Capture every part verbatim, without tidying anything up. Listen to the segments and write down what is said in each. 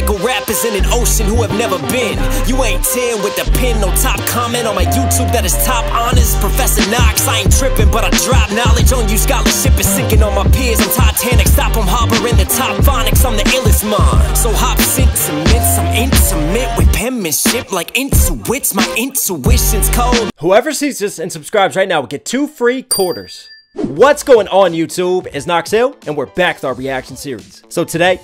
recycle rappers in an ocean who have never been. You ain't ten with the pen, no top comment on my YouTube that is top honors. Professor Knox, I ain't tripping, but I drop knowledge on you. Scholarship is sinking on my peers. I'm Titanic, stop them harboring the top phonics. I'm the illest mind. So hop sync to mints, I'm intimate with penmanship like intuits. My intuition's cold. Whoever sees this and subscribes right now will get two free quarters. What's going on, YouTube? It's Knox Hill, and we're back with our reaction series. So today,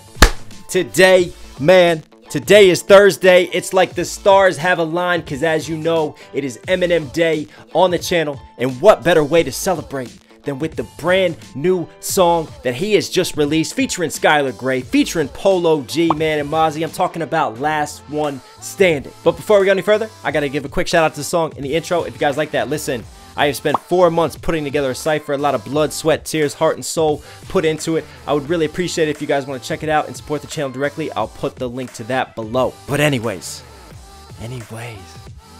today, man, today is Thursday. It's like the stars have aligned because, as you know, it is Eminem Day on the channel. And what better way to celebrate than with the brand new song that he has just released featuring Skylar Grey, featuring Polo G, man, and Mozzie. I'm talking about Last One Standing. But before we go any further, I got to give a quick shout out to the song in the intro. If you guys like that, listen. I have spent four months putting together a cypher, a lot of blood, sweat, tears, heart, and soul put into it. I would really appreciate it if you guys want to check it out and support the channel directly. I'll put the link to that below. But anyways, anyways,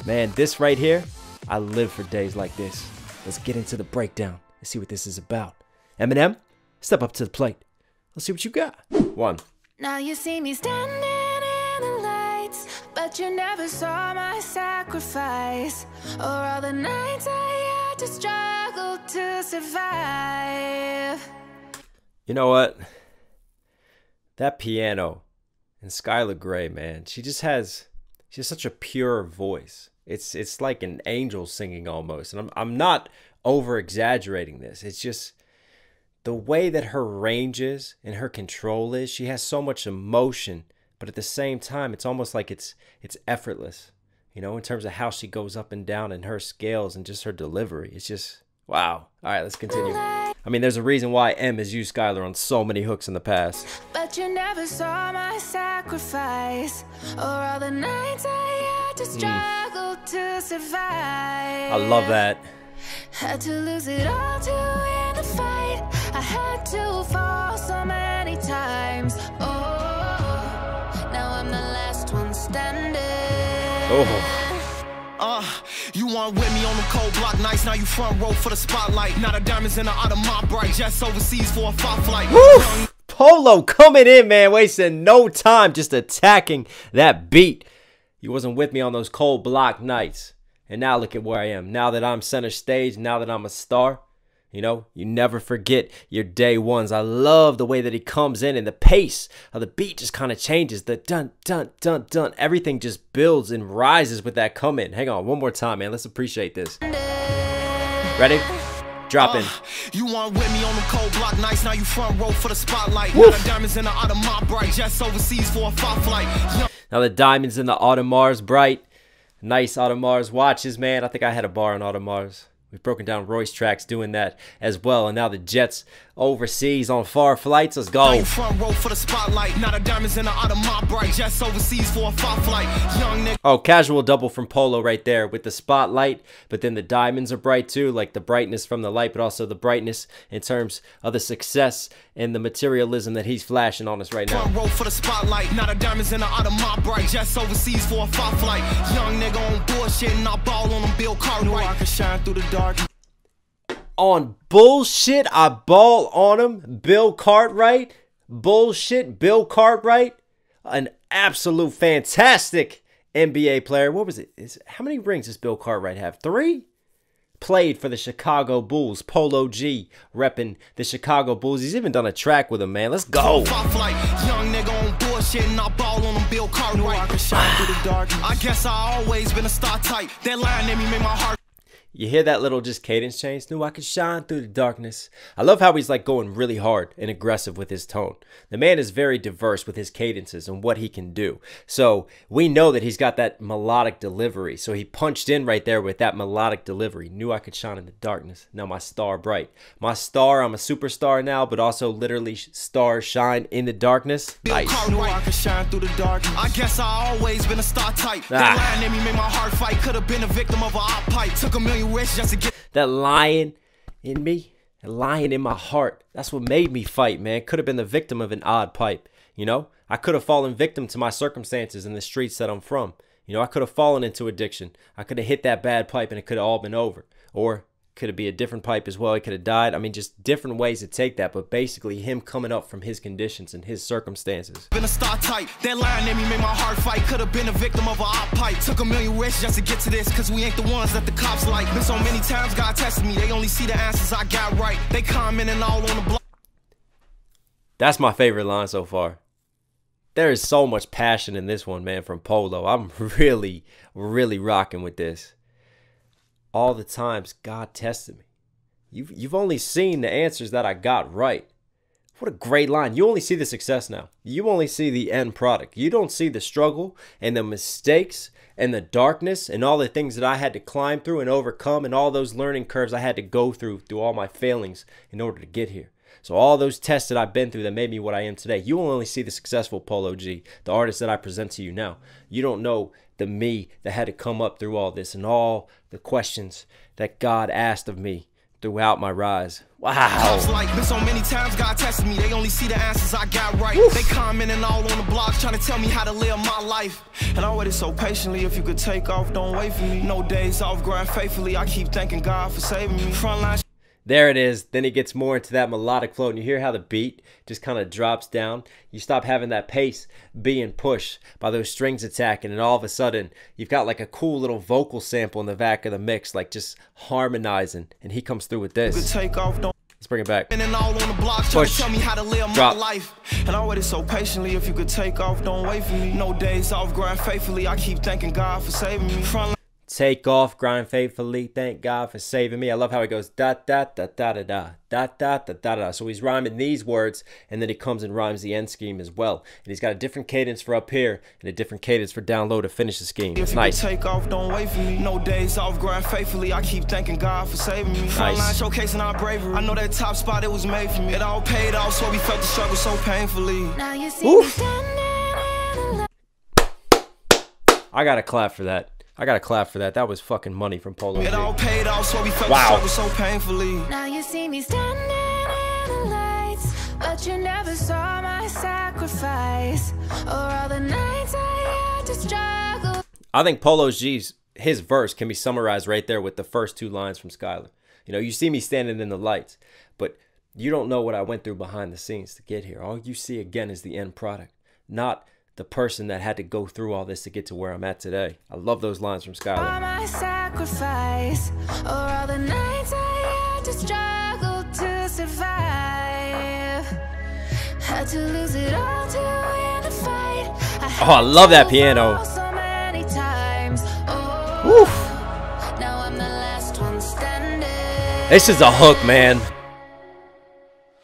man, this right here, I live for days like this. Let's get into the breakdown and see what this is about. Eminem, step up to the plate. Let's see what you got. One. Now you see me standing in the lights, but you never saw my sacrifice or all the nights I to struggle to survive. You know what? That piano and Skylar Grey, man, she just has she has such a pure voice. It's it's like an angel singing almost. And I'm I'm not over exaggerating this. It's just the way that her range is and her control is. She has so much emotion, but at the same time, it's almost like it's it's effortless. You know, in terms of how she goes up and down and her scales and just her delivery. It's just, wow. All right, let's continue. I mean, there's a reason why M has used Skylar on so many hooks in the past. But you never saw my sacrifice or all the nights I had to struggle mm. to survive. I love that. Had to lose it all to win the fight. I had to fall so many times. Oh, now I'm the last one standing. Oh. Uh, you weren't with me on the cold block nights. Now you front row for the spotlight. Not a diamonds in the autumn mob bright. Jets overseas for a five flight. Woo! Polo coming in, man. Wasting no time just attacking that beat. You wasn't with me on those cold block nights. And now look at where I am. Now that I'm center stage, now that I'm a star. You know, you never forget your day ones. I love the way that he comes in and the pace of the beat just kind of changes. The dun, dun, dun, dun. Everything just builds and rises with that come in. Hang on, one more time, man. Let's appreciate this. Ready? Drop in. Uh, you weren't with me on the cold block nights. Now you front row for the spotlight. Now the diamonds in the autumn are bright. Jets overseas for a five flight. Yeah. Now the diamonds in the autumn are bright. Nice autumn Mars watches, man. I think I had a bar on autumn Mars. We've broken down Royce tracks doing that as well. And now the Jets overseas on far flights. Let's go. Oh, casual double from Polo right there with the spotlight. But then the diamonds are bright too. Like the brightness from the light, but also the brightness in terms of the success and the materialism that he's flashing on us right now. On bullshit, I ball on him. Bill Cartwright. Bullshit, Bill Cartwright. An absolute fantastic N B A player. What was it? Is, how many rings does Bill Cartwright have? Three? Played for the Chicago Bulls. Polo G repping the Chicago Bulls. He's even done a track with him, man. Let's go. And I ball on them Bill Cartwright. I guess I always been a star type. That line in me made my heart. You hear that little just cadence change? Knew I could shine through the darkness. I love how he's like going really hard and aggressive with his tone. The man is very diverse with his cadences and what he can do. So we know that he's got that melodic delivery. So he punched in right there with that melodic delivery. Knew I could shine in the darkness. Now my star bright. My star, I'm a superstar now, but also literally stars shine in the darkness. Nice. I could shine through the darkness. I guess I always been a star type. That line in me made my heart fight. Could have been a victim of a hot pipe. Took a million. That lion in me, that lion in my heart, that's what made me fight, man. Could have been the victim of an odd pipe, you know? I could have fallen victim to my circumstances in the streets that I'm from. You know, I could have fallen into addiction. I could have hit that bad pipe and it could have all been over. Or Could it be a different pipe as well? He could have died. I mean, just different ways to take that. But basically, him coming up from his conditions and his circumstances. Been a star type. That line in me made my heart fight. Could have been a victim of a hot pipe. Took a million risks just to get to this, because we ain't the ones that the cops like. Been so many times God tested me. They only see the answers I got right. They commenting all on the block. That's my favorite line so far. There is so much passion in this one, man, from Polo. I'm really, really rocking with this. All the times God tested me. You've, you've only seen the answers that I got right. What a great line. You only see the success now. You only see the end product. You don't see the struggle and the mistakes and the darkness and all the things that I had to climb through and overcome and all those learning curves I had to go through, through all my failings in order to get here. So all those tests that I've been through that made me what I am today, you will only see the successful Polo G, the artist that I present to you now. You don't know the me that had to come up through all this and all the questions that God asked of me throughout my rise. Wow. Like, been so many times God tested me. They only see the answers I got right. Oof. They commenting all on the blogs, trying to tell me how to live my life. And I waited so patiently. If you could take off, don't wait for me. No days off, grind faithfully. I keep thanking God for saving me. Frontline. There it is. Then it gets more into that melodic flow, and you hear how the beat just kind of drops down. You stop having that pace being pushed by those strings attacking, and all of a sudden, you've got like a cool little vocal sample in the back of the mix, like just harmonizing, and he comes through with this. You could take off, don't. Let's bring it back. And all on the block, trying to tell me how to live my life. And I waited so patiently. If you could take off, don't wait for me. No days off, grind faithfully. I keep thanking God for saving me. Front Take off, grind faithfully, thank God for saving me. I love how it goes da da da da da da da da da da da. So he's rhyming these words, and then he comes and rhymes the end scheme as well. And he's got a different cadence for up here and a different cadence for down low to finish the scheme. It's nice. Take off, don't wait for me. No days off, grind faithfully. I keep thanking God for saving me. Nice. Showcasing our bravery. I know that top spot it was made for me. It all paid off, so we felt the struggle so painfully. Now you see. I gotta clap for that. I gotta clap for that. That was fucking money from Polo G. It all paid off, so we felt the struggle so painfully. Now you see me standing in the lights, but you never saw my sacrifice or all the nights I had to struggle. I think Polo G's his verse can be summarized right there with the first two lines from Skylar. You know, you see me standing in the lights, but you don't know what I went through behind the scenes to get here. All you see again is the end product, not the person that had to go through all this to get to where I'm at today. I love those lines from Skylar. All my sacrifice, or all the nights I had to struggle to survive. Had to lose it all to win the fight. I oh, I love that piano. So many times. Oh, oof. Now I'm the last one standing. This is a hook, man.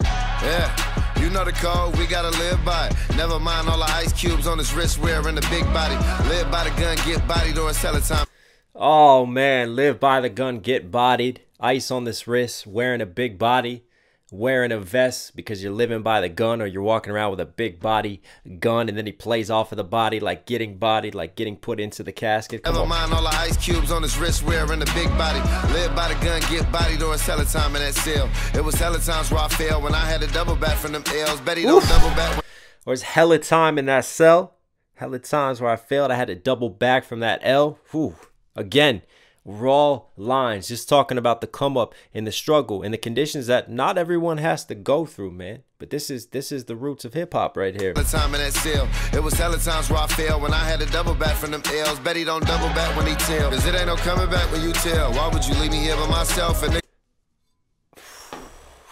Yeah. You know the code, we gotta live by it. Never mind all the ice cubes on his wrist wearing the big body. Live by the gun, get bodied or sell a time. Oh man, live by the gun, get bodied. Ice on this wrist, wearing a big body, wearing a vest because you're living by the gun or you're walking around with a big body gun, and then he plays off of the body like getting bodied, like getting put into the casket. Come Never on. Mind all the ice cubes on his wrist wearing the big body. Live by the gun, get bodied or sell a time in that cell. It was hella times where I failed when I had to double back from them L's. Betty don't double back. Or it's hella time in that cell. Hella times where I failed, I had to double back from that L. Whew. Again. Raw lines, just talking about the come up and the struggle and the conditions that not everyone has to go through, man. But this is this is the roots of hip hop right here. Time in that cell. It was hella times where I failed when I had to double back from them L's. Betty don't double back when he tell. Cause it ain't no coming back when you tell. Why would you leave me here by myself? And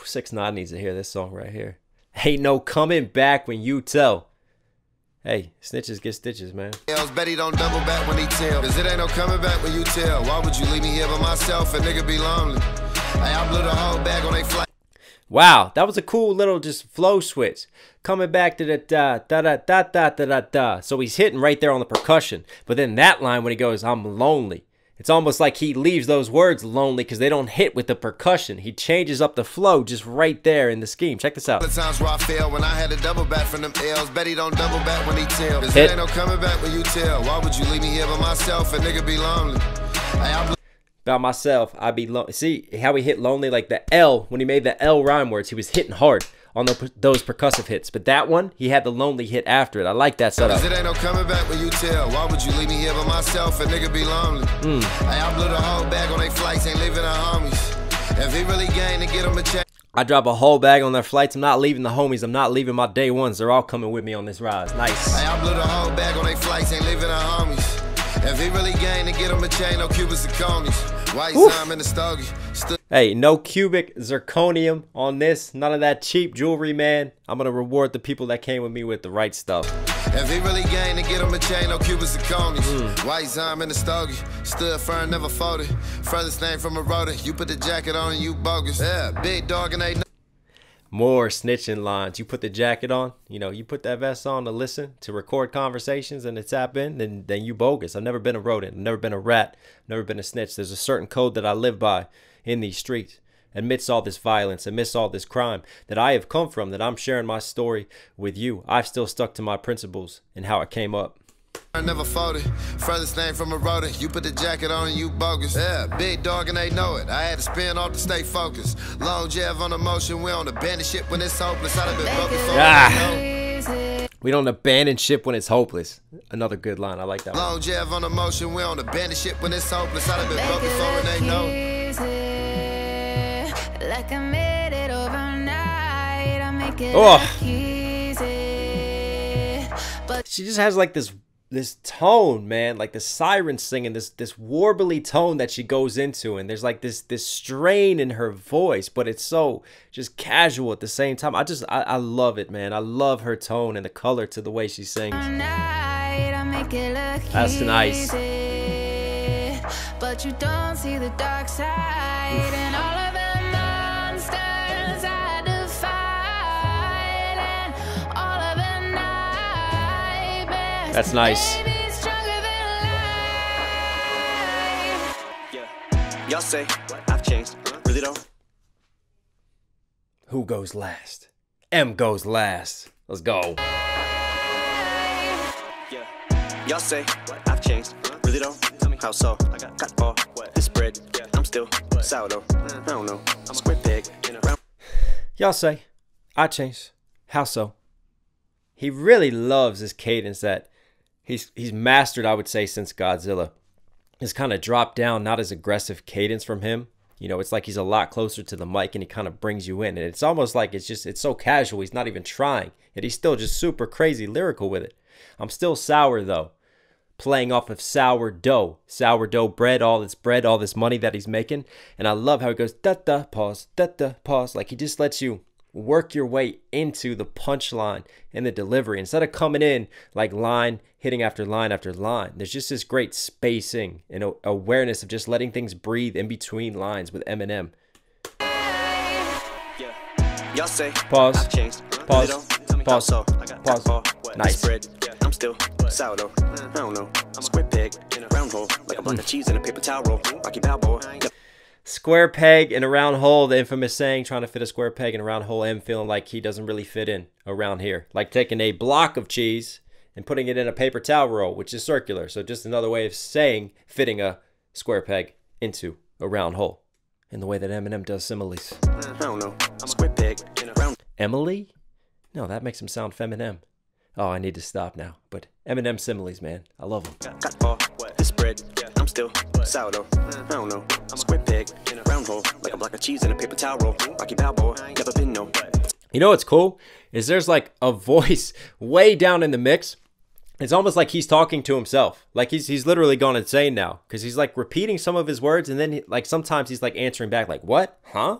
six nine needs to hear this song right here. Ain't no coming back when you tell. Hey, snitches get stitches, man. Betty don't double back when he tell. Cause it ain't no coming back when you tell. Why would you leave me here by myself? A nigga be lonely. Hey, I blew the whole bag on they flight. Wow, that was a cool little just flow switch. Coming back to the da da da da da da da da. So he's hitting right there on the percussion. But then that line when he goes, I'm lonely. It's almost like he leaves those words lonely because they don't hit with the percussion. He changes up the flow just right there in the scheme. Check this out. The times where I failed when I had to double back from them L's. Betty don't double back when he tell. Cause it ain't no coming back when you tell. Why would you leave me here by myself? A nigga be lonely. Hey, I'm by myself, I be lonely. See how he hit lonely like the L when he made the L rhyme words. He was hitting hard on the, those percussive hits, but that one he had the lonely hit after it. I like that setup. Cause it ain't no coming back when you tell. Why would you leave me here by myself? A nigga be lonely. Mm. Hey, I blew the whole bag on they flights, ain't leaving our homies. If he really game to get him a check. I drop a whole bag on their flights. I'm not leaving the homies. I'm not leaving my day ones. They're all coming with me on this ride. Nice. Hey, I blew the whole bag on their flights. Ain't leaving the homies. If he really game to get him a chain, no cubic zirconium. White time in the stogie. St hey, no cubic zirconium on this. None of that cheap jewelry, man. I'm gonna reward the people that came with me with the right stuff. If he really game to get him a chain, no cubic zirconium. Mm. White time in the stogie. Stood firm, never folded. Furthest thing from a rotor. You put the jacket on and you bogus. Yeah, big dog and ain't no more snitching lines. You put the jacket on, you know, you put that vest on to listen, to record conversations and to tap in, then, then you bogus. I've never been a rodent, I've never been a rat, I've never been a snitch. There's a certain code that I live by in these streets. Amidst all this violence, amidst all this crime that I have come from, that I'm sharing my story with you, I've still stuck to my principles and how it came up. I never folded, furthest thing from a rotor. You put the jacket on and you bogus. Yeah, big dog and they know it. I had to spin off to stay focused. Long jab on the motion, we don't abandon ship when it's hopeless. I'd have been broken for ah. We don't abandon ship when it's hopeless. Another good line, I like that one. Long jab on the motion, we don't abandon ship when it's hopeless. I'd have been broken for and they know it. Like I made it overnight, I make it oh. easy. But she just has like this this tone, man, like the siren singing, this this warbly tone that she goes into, and there's like this this strain in her voice, but it's so just casual at the same time. I just I, I love it, man. I love her tone and the color to the way she sings. That's nice. But you don't see the dark side and all of the monsters I defied and all of the nightmares. That's nice. Y'all say I've changed. Really don't. Who goes last? M goes last. Let's go. Y'all say I've changed. Really don't. Tell me how so. I got cut all this bread. I'm still sourdough. I don't know. I'm a square pig. Y'all say I changed. How so? He really loves this cadence that He's, he's mastered, I would say, since Godzilla. It's kind of dropped down, not as aggressive cadence from him. You know, it's like he's a lot closer to the mic and he kind of brings you in. And it's almost like it's just, it's so casual. He's not even trying. And he's still just super crazy lyrical with it. I'm still sour, though. Playing off of sourdough. Sourdough bread, all this bread, all this money that he's making. And I love how he goes, da-da, pause, da-da, pause. Like he just lets you work your way into the punchline and the delivery instead of coming in like line hitting after line after line. There's just this great spacing and awareness of just letting things breathe in between lines with Eminem. Y'all say pause. I've changed. Pause. Pause. Pause. Pause. Nice. I'm still sourdough. I don't know. I'm a square peg in a round hole, like a bunch of cheese in a paper towel roll. Rocky Balboa. Square peg in a round hole, the infamous saying, trying to fit a square peg in a round hole, and feeling like he doesn't really fit in around here. Like taking a block of cheese and putting it in a paper towel roll, which is circular. So just another way of saying fitting a square peg into a round hole. In the way that Eminem does similes. I don't know. I'm a square peg in a round. Emily? No, that makes him sound feminine. Oh, I need to stop now. But Eminem similes, man. I love them. Cut all this bread. I'm still sourdough. I don't know. I'm a square peg in a round hole, like a block of cheese in a paper towel roll. Rocky Balboa, never been no. You know what's cool is there's like a voice way down in the mix. It's almost like he's talking to himself. Like he's he's literally gone insane now because he's like repeating some of his words, and then he, like sometimes he's like answering back like what? Huh?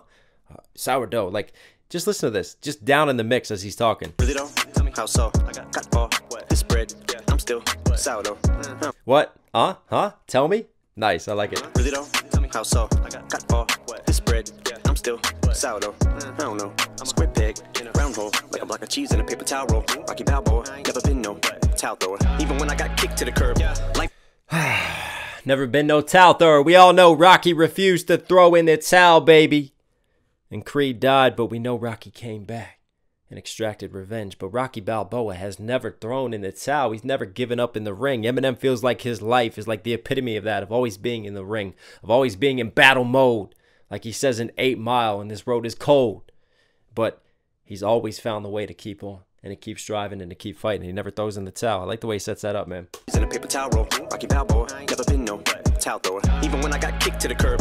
Uh, sourdough. Like just listen to this. Just down in the mix as he's talking. Really don't tell me how so. I got cut all this bread. I'm still sourdough. Uh, what? Huh? Huh? Tell me. Nice, I like it. Really don't tell me how so. I got cut all this bread. I'm still sourdough. I don't know. I'm a square peg in a round hole, like a block of cheese in a paper towel roll. Rocky Balboa, never been no towel thrower. Even when I got kicked to the curb, like never been no towel thrower. We all know Rocky refused to throw in the towel, baby. And Creed died, but we know Rocky came back and extracted revenge. But Rocky Balboa has never thrown in the towel. He's never given up in the ring. Eminem feels like his life is like the epitome of that, of always being in the ring, of always being in battle mode. Like he says in eight mile, and this road is cold. But he's always found the way to keep on, and to keep striving, and to keep fighting. He never throws in the towel. I like the way he sets that up, man. He's in a paper towel roll. Rocky Balboa, never been no towel thrower. Even when I got kicked to the curb.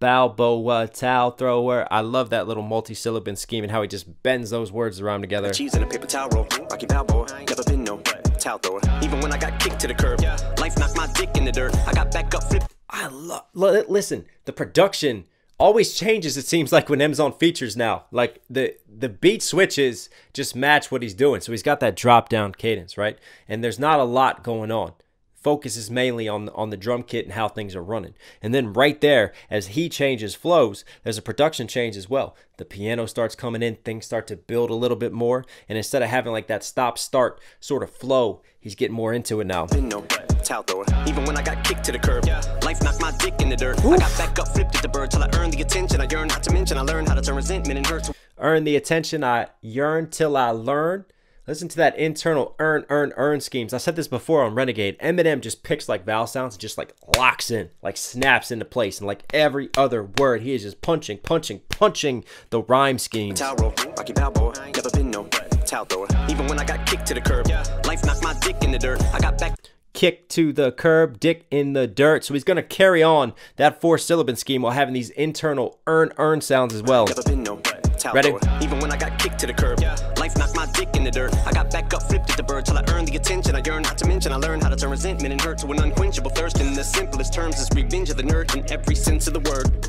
Balboa, towel thrower. I love that little multi-syllabin scheme and how he just bends those words around together. Cheese in a paper towel roll. Rocky Balboa, never been no towel thrower. Even when I got kicked to the curb, life knocked my dick in the dirt. I got back up, flip. I love. Listen, the production always changes. It seems like when M's on features now, like the the beat switches just match what he's doing. So he's got that drop down cadence, right? And there's not a lot going on. Focus is mainly on on the drum kit and how things are running. And then right there, as he changes flows, there's a production change as well. The piano starts coming in, things start to build a little bit more, and instead of having like that stop start sort of flow, he's getting more into it now. Towel thrower. Even when I got kicked to the curb, life knocked my dick in the dirt. Oof. I got back up, flipped at the bird till I earned the attention I yearn. Not to mention, I learned how to turn resentment and hurt. To earn the attention I yearn till I learn. Listen to that internal earn, earn, earn schemes. I said this before on Renegade. Eminem just picks like vowel sounds and just like locks in, like snaps into place. And like every other word, he is just punching, punching, punching the rhyme schemes. Towel roll, Rocky Balboa, never been no towel thrower. Even when I got kicked to the curb, life knocked my dick in the dirt. I got back. Kick to the curb, dick in the dirt. So he's going to carry on that four-syllabin scheme while having these internal earn, earn sounds as well. Never been no towel thrower. Even when I got kicked to the curb, life knocked my dick in the dirt. I got back up, flipped at the bird till I earned the attention I yearn. Not to mention, I learned how to turn resentment and hurt to an unquenchable thirst. In the simplest terms, is revenge of the nerd in every sense of the word.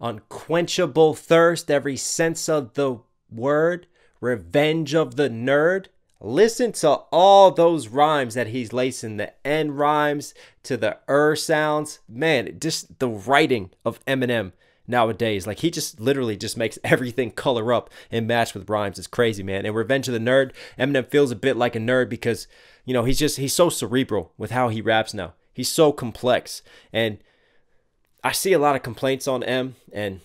Unquenchable thirst, every sense of the word. Revenge of the nerd. Listen to all those rhymes that he's lacing, the N rhymes to the er sounds. Man, just the writing of Eminem nowadays. Like he just literally just makes everything color up and match with rhymes. It's crazy, man. And Revenge of the Nerd, Eminem feels a bit like a nerd because, you know, he's just, he's so cerebral with how he raps now. He's so complex. And I see a lot of complaints on M, and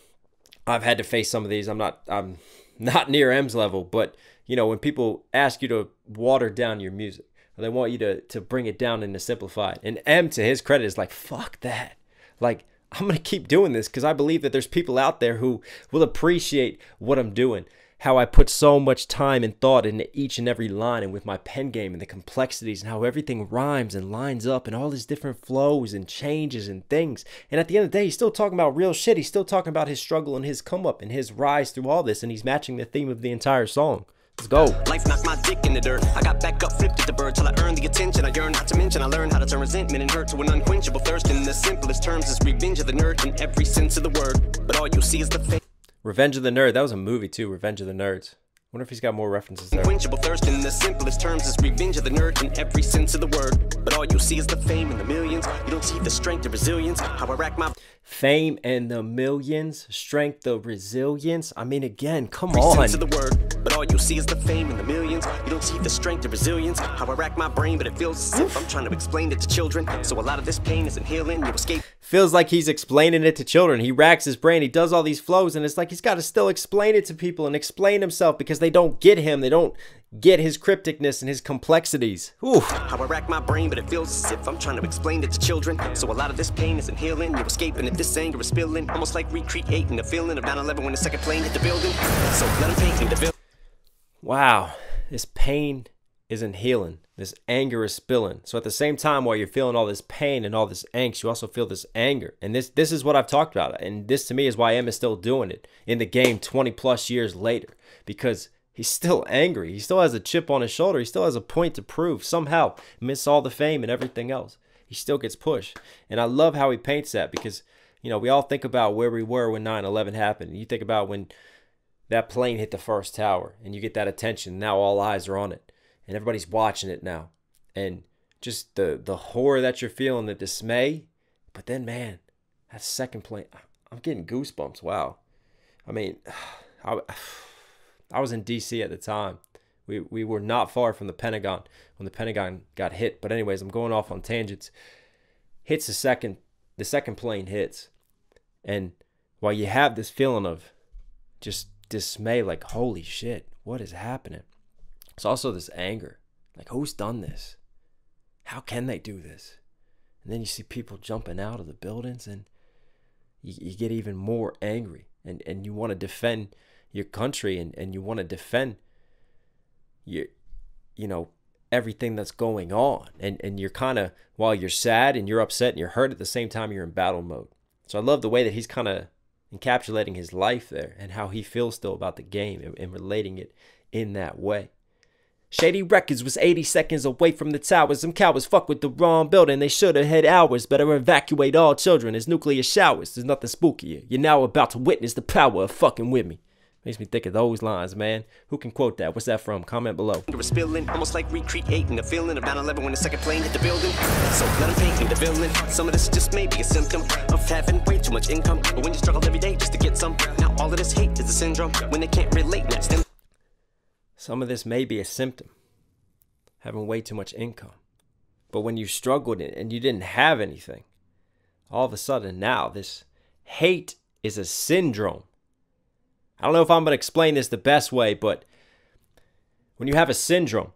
I've had to face some of these. I'm not, I'm not near M's level, but you know, when people ask you to water down your music, or they want you to, to bring it down and to simplify it. And M, to his credit, is like, fuck that. Like, I'm going to keep doing this because I believe that there's people out there who will appreciate what I'm doing, how I put so much time and thought into each and every line and with my pen game and the complexities and how everything rhymes and lines up and all these different flows and changes and things. And at the end of the day, he's still talking about real shit. He's still talking about his struggle and his come up and his rise through all this. And he's matching the theme of the entire song. Let's go. Life knocked my dick in the dirt. I got back up, flipped at the bird till I earned the attention I yearned. Not to mention, I learned how to turn resentment and hurt to an unquenchable thirst. In the simplest terms, is revenge of the nerd in every sense of the word. But all you see is the fake. Revenge of the Nerd. That was a movie too. Revenge of the Nerds. Wonder if he's got more references there. Unquenchable thirst in the simplest terms is revenge of the nerd in every sense of the word. But all you see is the fame and the millions. You don't see the strength, the resilience. How I rack my fame and the millions, strength, the resilience. I mean, again, come on. Every sense of the word. But all you see is the fame and the millions. You don't see the strength, the resilience. How I rack my brain, but it feels sick. I'm trying to explain it to children. So a lot of this pain isn't healing. You escape. Feels like he's explaining it to children. He racks his brain. He does all these flows, and it's like he's got to still explain it to people and explain himself because they don't get him. They don't get his crypticness and his complexities. Oof. How I rack my brain, but it feels as if I'm trying to explain it to children. So a lot of this pain isn't healing. You're escaping if this anger is spilling. Almost like recreating the feeling of nine eleven when the second plane hit the building. So let him paint me the building. Wow. This pain isn't healing. This anger is spilling. So at the same time, while you're feeling all this pain and all this angst, you also feel this anger. And this this is what I've talked about. And this to me is why M is still doing it in the game twenty plus years later. Because he's still angry. He still has a chip on his shoulder. He still has a point to prove. Somehow, miss all the fame and everything else. He still gets pushed. And I love how he paints that because, you know, we all think about where we were when nine eleven happened. You think about when that plane hit the first tower and you get that attention. Now all eyes are on it. And everybody's watching it now. And just the, the horror that you're feeling, the dismay. But then, man, that second plane, I'm getting goosebumps. Wow. I mean, I, I was in D C at the time. We, we were not far from the Pentagon when the Pentagon got hit. But anyways, I'm going off on tangents. Hits the second, the second plane hits. And while you have this feeling of just dismay, like, holy shit, what is happening? It's also this anger. Like, who's done this? How can they do this? And then you see people jumping out of the buildings and you, you get even more angry. And, and you want to defend your country and, and you want to defend your, you know, everything that's going on. And, and you're kind of, while you're sad and you're upset and you're hurt, at the same time you're in battle mode. So I love the way that he's kind of encapsulating his life there and how he feels still about the game and, and relating it in that way. Shady Records was eighty seconds away from the towers. Some cowards fuck with the wrong building. They should have had hours. Better evacuate all children. It's nuclear showers. There's nothing spookier. You're now about to witness the power of fucking with me. Makes me think of those lines, man. Who can quote that? What's that from? Comment below. There was spilling, almost like recreating the feeling of nine eleven when the second plane hit the building. So let him paint me the villain. Some of this just may be a symptom of having way too much income. But when you struggle every day just to get some, now all of this hate is a syndrome. When they can't relate, that's them. Some of this may be a symptom. Having way too much income. But when you struggled and you didn't have anything, all of a sudden now this hate is a syndrome. I don't know if I'm going to explain this the best way, but when you have a syndrome,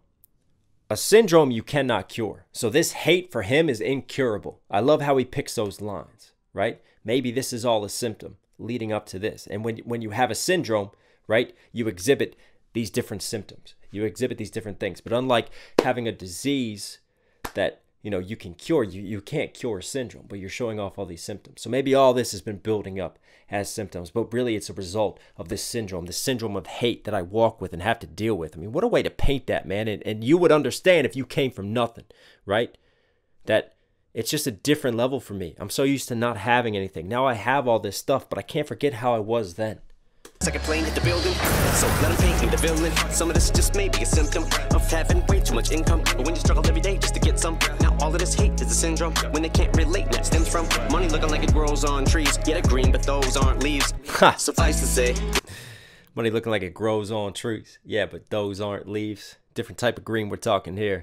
a syndrome you cannot cure. So this hate for him is incurable. I love how he picks those lines, right? Maybe this is all a symptom leading up to this. And when, when you have a syndrome, right, you exhibit these different symptoms. You exhibit these different things. But unlike having a disease that, you know, you can cure, you, you can't cure a syndrome, but you're showing off all these symptoms. So maybe all this has been building up as symptoms, but really it's a result of this syndrome, the syndrome of hate that I walk with and have to deal with. I mean, what a way to paint that, man. And, and you would understand if you came from nothing, right? That it's just a different level for me. I'm so used to not having anything. Now I have all this stuff, but I can't forget how I was then. Second plane hit the building, so let him paint me the villain. Some of this just may be a symptom of having way too much income. But when you struggle every day just to get some, now all of this hate is a syndrome. When they can't relate, that stems from money looking like it grows on trees. Yeah, they're green, but those aren't leaves. Suffice to say, money looking like it grows on trees. Yeah, but those aren't leaves. Different type of green we're talking here.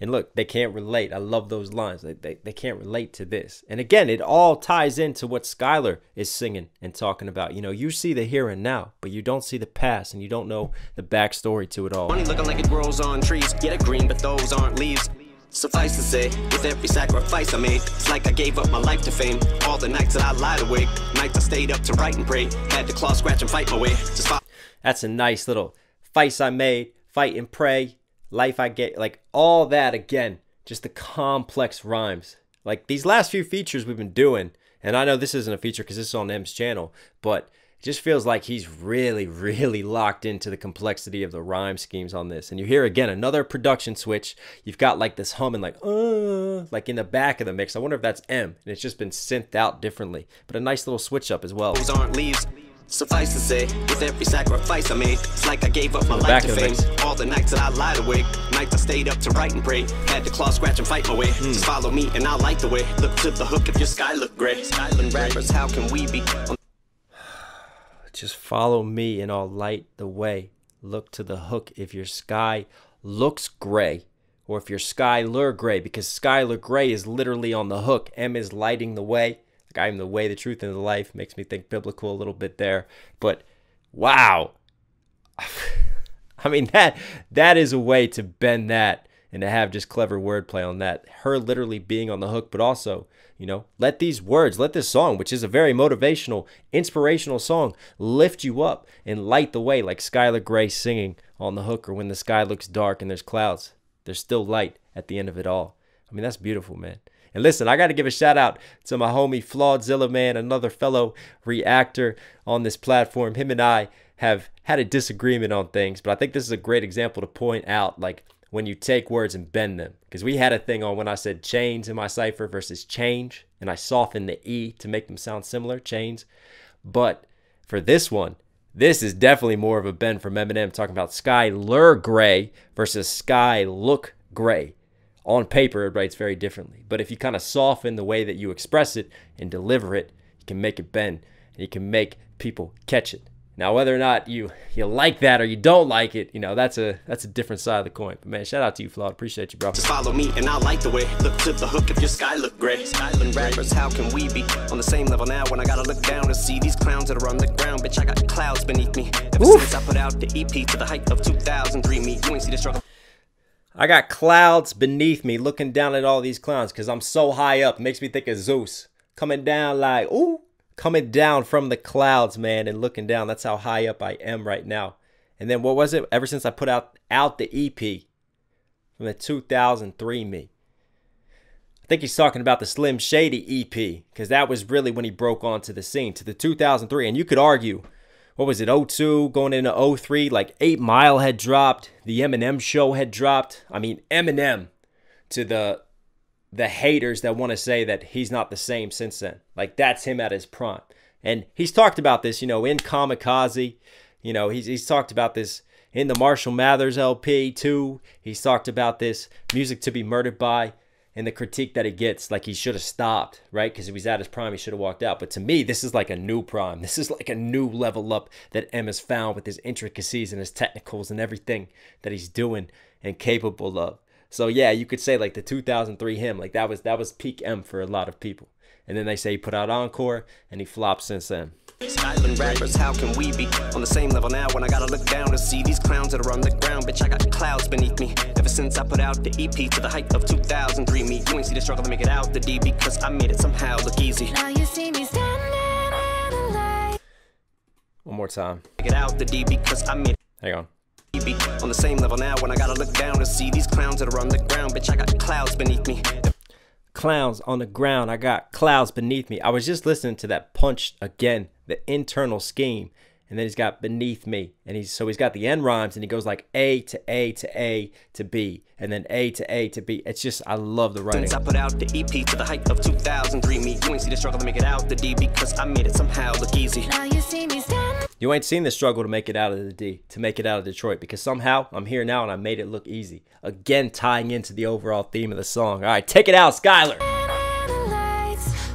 And look, they can't relate. I love those lines. They, they, they can't relate to this. And again, it all ties into what Skylar is singing and talking about. You know, you see the here and now, but you don't see the past and you don't know the backstory to it all. Money looking like it grows on trees. Yeah, they're green, but those aren't leaves. Suffice to say, with every sacrifice I made, it's like I gave up my life to fame. All the nights that I lied awake, nights I stayed up to write and pray. Had to claw, scratch, and fight my way. Just fight. That's a nice little fights I made, fight and pray. Life I get, like all that again, just the complex rhymes. Like these last few features we've been doing, and I know this isn't a feature because this is on M's channel, but it just feels like he's really, really locked into the complexity of the rhyme schemes on this. And you hear again, another production switch. You've got like this humming like, uh, like in the back of the mix. I wonder if that's M, and it's just been synthed out differently, but a nice little switch up as well. Those aren't leaves. Suffice to say, with every sacrifice I made, it's like I gave up my life to fame. All the nights that I lied awake, nights I stayed up to write and pray. Had to claw, scratch, and fight my way. Mm. Just follow me and I'll light the way. Look to the hook if your sky look gray. Skyland rappers, how can we be? Just follow me and I'll light the way. Look to the hook if your sky looks gray. Or if your Skylar gray, because Skylar gray is literally on the hook. M is lighting the way. I am the way, the truth, and the life. Makes me think biblical a little bit there. But wow. I mean, that that is a way to bend that and to have just clever wordplay on that. Her literally being on the hook, but also, you know, let these words, let this song, which is a very motivational, inspirational song, lift you up and light the way, like Skylar Grey singing on the hook, or when the sky looks dark and there's clouds, there's still light at the end of it all. I mean, that's beautiful, man. And listen, I got to give a shout out to my homie Flawdzilla, man, another fellow reactor on this platform. Him and I have had a disagreement on things, but I think this is a great example to point out, like, when you take words and bend them. Because we had a thing on when I said chains in my cipher versus change, and I softened the E to make them sound similar, chains. But for this one, this is definitely more of a bend from Eminem, talking about Skylar Grey versus Sky Look Grey. On paper, it writes very differently. But if you kind of soften the way that you express it and deliver it, you can make it bend, and you can make people catch it. Now, whether or not you, you like that or you don't like it, you know, that's a that's a different side of the coin. But man, shout out to you, Flaw. Appreciate you, bro. Just follow me and I'll light the way. Look to the hook if your sky look gray. Skyland rappers, how can we be on the same level now when I gotta look down and see these clowns that are on the ground? Bitch, I got clouds beneath me. Ever Oof. since I put out the E P to the height of two thousand three, me, you ain't see the struggle. I got clouds beneath me looking down at all these clowns because I'm so high up. It makes me think of Zeus coming down like, ooh, coming down from the clouds, man, and looking down. That's how high up I am right now. And then what was it? Ever since I put out, out the E P from the two thousand three me. think he's talking about the Slim Shady E P, because that was really when he broke onto the scene, to the two thousand three. And you could argue, what was it, oh two, going into oh three, like eight mile had dropped, the Eminem show had dropped. I mean, Eminem, to the the haters that want to say that he's not the same since then. Like, that's him at his prime. And he's talked about this, you know, in Kamikaze. You know, he's, he's talked about this in the Marshall Mathers L P too. He's talked about this Music to Be Murdered By, and the critique that he gets, like he should have stopped, right? Because he was at his prime, he should have walked out. But to me, this is like a new prime. This is like a new level up that M has found with his intricacies and his technicals and everything that he's doing and capable of. So yeah, you could say like the two thousand three him, like that was that was peak M for a lot of people. And then they say he put out Encore, and he flopped since then. Island rappers, how can we be on the same level now when I gotta look down to see these clowns that are on the ground? Bitch, I got clouds beneath me ever since I put out the E P to the hype of two thousand three. Me, you ain't see the struggle to make it out the D because I made it somehow look easy. Now you see me standing in the light. One more time. Get out the D because I made it. Hang on. On the same level now when I gotta look down to see these clowns that are on the ground. Bitch, I got clouds beneath me. Clowns on the ground, I got clouds beneath me. I was just listening to that punch again, the internal scheme, and then he's got beneath me, and he's so he's got the end rhymes, and he goes like A to A to A to B, and then A to A to B. It's just, I love the writing. Since I put out the E P to the hype of two thousand three, me, you ain't see the struggle to make it out the D because I made it somehow look easy. Now you see me stand. You ain't seen the struggle to make it out of the D, to make it out of Detroit, because somehow I'm here now and I made it look easy. Again, tying into the overall theme of the song. All right, take it out, Skylar.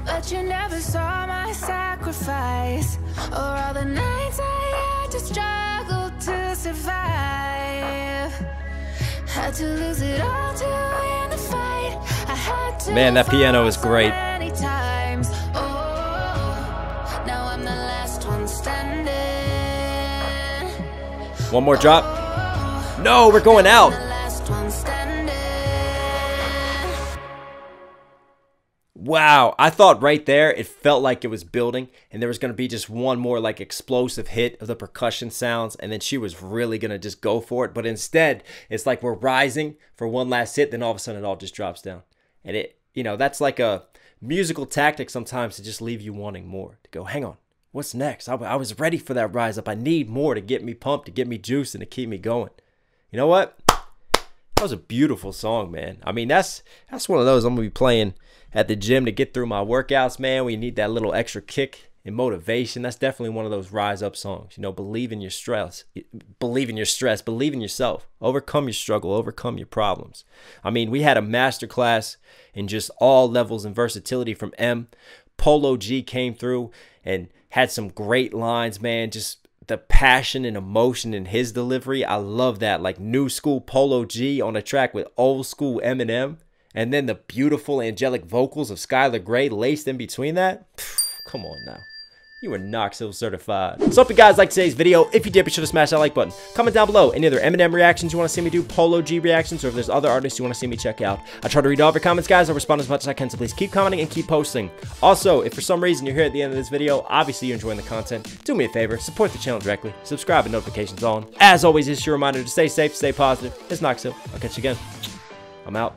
But you never saw my sacrifice, or all the nights I had to struggle to survive. Had to lose it all to win the fight. I had to. Man, that piano is great. One more drop. No, we're going out. Wow, I thought right there it felt like it was building and there was going to be just one more like explosive hit of the percussion sounds, and then she was really going to just go for it. But instead, it's like we're rising for one last hit, then all of a sudden it all just drops down. And it, you know, that's like a musical tactic sometimes to just leave you wanting more, to go, hang on. What's next? I, I was ready for that rise up. I need more to get me pumped, to get me juiced, and to keep me going. You know what? That was a beautiful song, man. I mean, that's that's one of those I'm going to be playing at the gym to get through my workouts, man. We need that little extra kick and motivation. That's definitely one of those rise up songs. You know, believe in your stress. Believe in your stress. Believe in yourself. Overcome your struggle. Overcome your problems. I mean, we had a masterclass in just all levels and versatility from M. Polo G came through and had some great lines, man. Just the passion and emotion in his delivery. I love that. Like new school Polo G on a track with old school Eminem. And then the beautiful angelic vocals of Skylar Grey laced in between that. Come on now. You are Knoxville certified. So if you guys liked today's video, if you did, be sure to smash that like button. Comment down below any other Eminem reactions you want to see me do, Polo G reactions, or if there's other artists you want to see me check out. I try to read all of your comments, guys. I respond as much as I can, so please keep commenting and keep posting. Also, if for some reason you're here at the end of this video, obviously you're enjoying the content, do me a favor, support the channel directly, subscribe and notifications on. As always, it's your reminder to stay safe, stay positive. It's Knoxville. I'll catch you again. I'm out.